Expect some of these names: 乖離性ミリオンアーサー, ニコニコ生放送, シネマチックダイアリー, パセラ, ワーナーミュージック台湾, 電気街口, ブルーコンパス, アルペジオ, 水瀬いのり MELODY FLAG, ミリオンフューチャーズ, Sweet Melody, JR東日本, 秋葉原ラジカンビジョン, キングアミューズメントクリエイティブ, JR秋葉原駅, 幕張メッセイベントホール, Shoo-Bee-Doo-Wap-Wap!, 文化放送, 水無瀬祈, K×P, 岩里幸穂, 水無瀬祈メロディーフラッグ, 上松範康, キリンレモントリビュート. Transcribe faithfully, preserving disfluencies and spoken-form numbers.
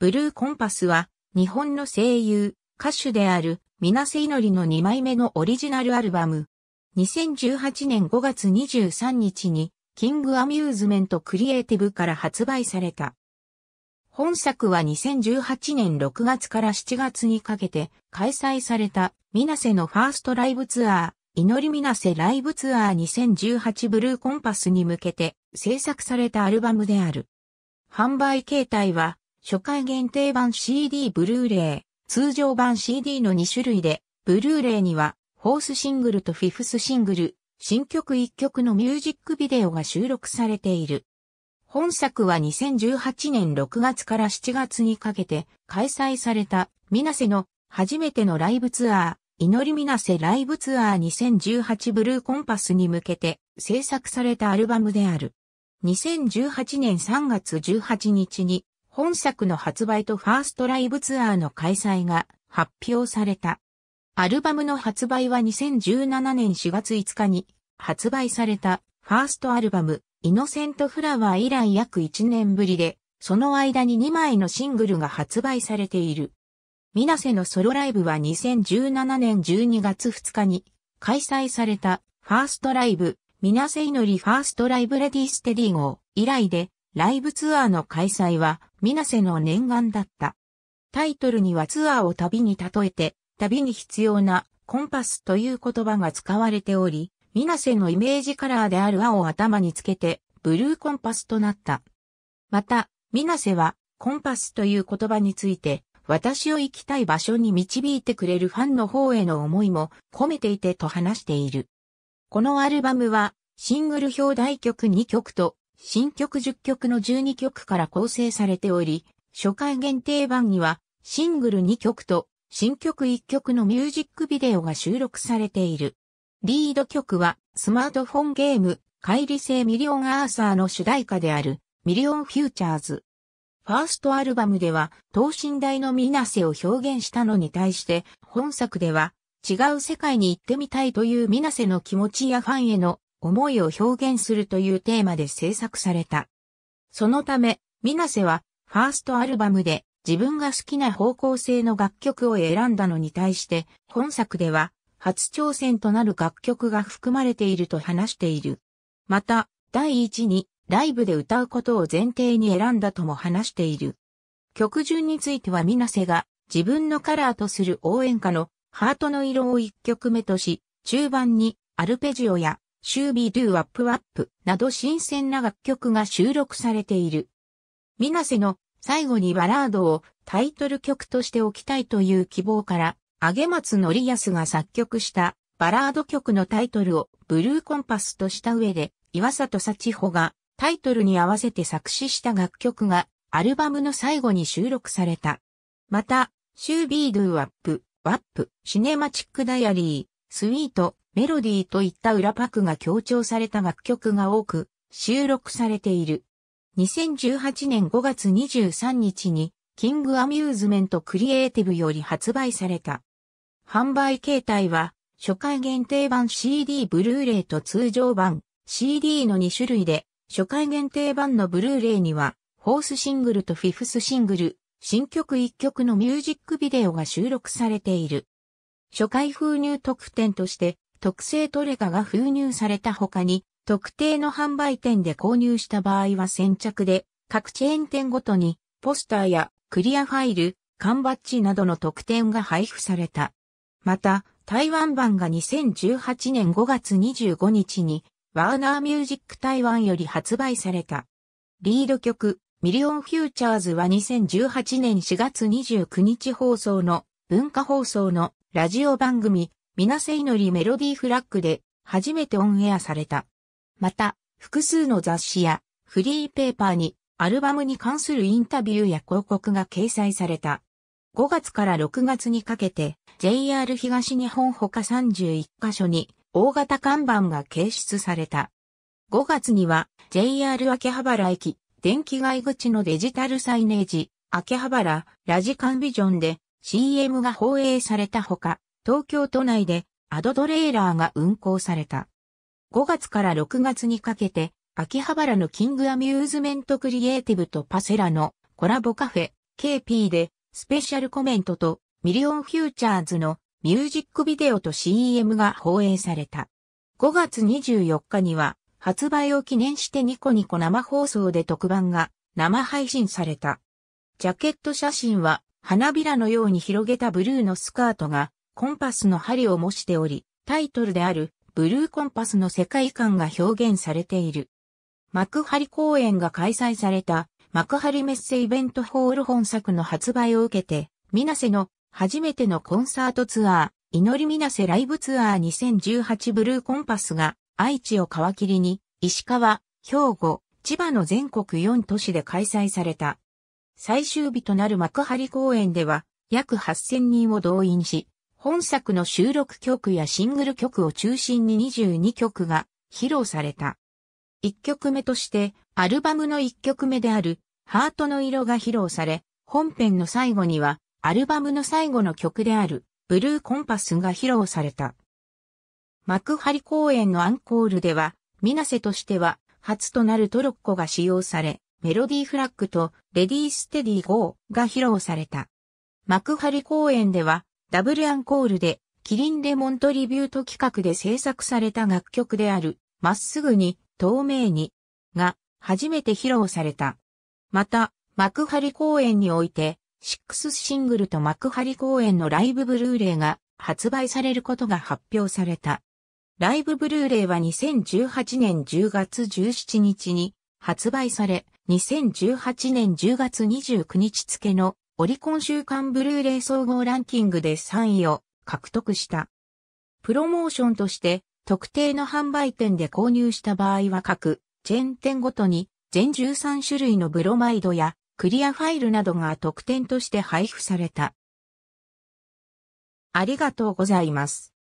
ブルーコンパスは、日本の声優、歌手である、水無瀬祈のにまいめのオリジナルアルバム。にせんじゅうはちねんごがつにじゅうさんにちに、キングアミューズメントクリエイティブから発売された。本作はにせんじゅうはちねんろくがつからしちがつにかけて開催された水無瀬のファーストライブツアー、祈り水無瀬ライブツアーにせんじゅうはちブルーコンパスに向けて制作されたアルバムである。販売形態は初回限定版 シーディー ブルーレイ、通常版 シーディー のに種類で、ブルーレイにはフォースシングルとフィフスシングル、新曲いっきょくのミュージックビデオが収録されている。本作はにせんじゅうはちねんろくがつからしちがつにかけて開催された水無瀬の初めてのライブツアー、祈り水無瀬ライブツアーにせんじゅうはちブルーコンパスに向けて制作されたアルバムである。にせんじゅうはちねんさんがつじゅうはちにちに本作の発売とファーストライブツアーの開催が発表された。アルバムの発売はにせんじゅうななねんしがついつかに発売されたファーストアルバムイノセントフラワー以来約いちねんぶりで、その間ににまいのシングルが発売されている。水無瀬のソロライブはにせんじゅうななねんじゅうにがつふつかに開催されたファーストライブ、水無瀬祈ファーストライブレディステディ号以来で、ライブツアーの開催は水無瀬の念願だった。タイトルにはツアーを旅に例えて、旅に必要なコンパスという言葉が使われており、水無瀬のイメージカラーである青を頭につけて、ブルーコンパスとなった。また、水無瀬は、コンパスという言葉について、私を行きたい場所に導いてくれるファンの方への思いも込めていてと話している。このアルバムは、シングル表題曲にきょくと、新曲じゅっきょくのじゅうにきょくから構成されており、初回限定版には、シングルにきょくと、新曲いっきょくのミュージックビデオが収録されている。リード曲はスマートフォンゲーム乖離性ミリオンアーサーの主題歌であるミリオンフューチャーズ。ファーストアルバムでは等身大の水無瀬を表現したのに対して本作では違う世界に行ってみたいという水無瀬の気持ちやファンへの思いを表現するというテーマで制作された。そのため水無瀬はファーストアルバムで自分が好きな方向性の楽曲を選んだのに対して本作では初挑戦となる楽曲が含まれていると話している。また、第一にライブで歌うことを前提に選んだとも話している。曲順については水無瀬が自分のカラーとする応援歌のハートの色をいっきょくめとし、中盤にアルペジオやShoo-Bee-Doo-Wap-Wap! など新鮮な楽曲が収録されている。水無瀬の最後にバラードをタイトル曲としておきたいという希望から、上松範康が作曲したバラード曲のタイトルをブルーコンパスとした上で、岩里幸穂がタイトルに合わせて作詞した楽曲がアルバムの最後に収録された。また、Shoo-Bee-Doo-Wap-Wap!、シネマチックダイアリー、スイート、メロディーといった裏パクが強調された楽曲が多く収録されている。にせんじゅうはちねんごがつにじゅうさんにちに、キングアミューズメントクリエイティブより発売された。販売形態は、初回限定版 シーディー ブルーレイと通常版 シーディー のに種類で、初回限定版のブルーレイには、フォースシングルとフィフスシングル、新曲いっきょくのミュージックビデオが収録されている。初回封入特典として、特製トレカが封入された他に、特定の販売店で購入した場合は先着で、各チェーン店ごとに、ポスターやクリアファイル、缶バッジなどの特典が配布された。また、台湾版がにせんじゅうはちねんごがつにじゅうごにちに、ワーナーミュージック台湾より発売された。リード曲、ミリオンフューチャーズはにせんじゅうはちねんしがつにじゅうくにち放送の文化放送のラジオ番組、水無瀬祈メロディーフラッグで初めてオンエアされた。また、複数の雑誌やフリーペーパーにアルバムに関するインタビューや広告が掲載された。ごがつからろくがつにかけて ジェイアール 東日本ほかさんじゅういっかしょに大型看板が掲出された。ごがつには ジェイアール 秋葉原駅電気街口のデジタルサイネージ秋葉原ラジカンビジョンで シーエム が放映されたほか、東京都内でアドトレーラーが運行された。ごがつからろくがつにかけて秋葉原のキングアミューズメントクリエイティブとパセラのコラボカフェケーピー でスペシャルコメントとミリオンフューチャーズのミュージックビデオと シーエム が放映された。ごがつにじゅうよっかには発売を記念してニコニコ生放送で特番が生配信された。ジャケット写真は花びらのように広げたブルーのスカートがコンパスの針を模しており、タイトルであるブルーコンパスの世界観が表現されている。幕張公演が開催された幕張メッセイベントホール本作の発売を受けて、ミナセの初めてのコンサートツアー、祈りミナセライブツアーにせんじゅうはちブルーコンパスが愛知を皮切りに石川、兵庫、千葉の全国よんとしで開催された。最終日となる幕張公演では約はっせんにんを動員し、本作の収録曲やシングル曲を中心ににじゅうにきょくが披露された。いっきょくめとして、アルバムのいっきょくめである、ハートの色が披露され、本編の最後には、アルバムの最後の曲である、ブルーコンパスが披露された。幕張公演のアンコールでは、ミナセとしては、初となるトロッコが使用され、メロディーフラッグと、レディーステディーゴーが披露された。幕張公演では、ダブルアンコールで、キリンレモントリビュート企画で制作された楽曲である、まっすぐに、透明に、が、初めて披露された。また、幕張公演において、ろくシングルと幕張公演のライブブルーレイが発売されることが発表された。ライブブルーレイはにせんじゅうはちねんじゅうがつじゅうしちにちに発売され、にせんじゅうはちねんじゅうがつにじゅうくにち付のオリコン週間ブルーレイ総合ランキングでさんいを獲得した。プロモーションとして、特定の販売店で購入した場合は各チェーン店ごとに全じゅうさんしゅるいのブロマイドやクリアファイルなどが特典として配布された。ありがとうございます。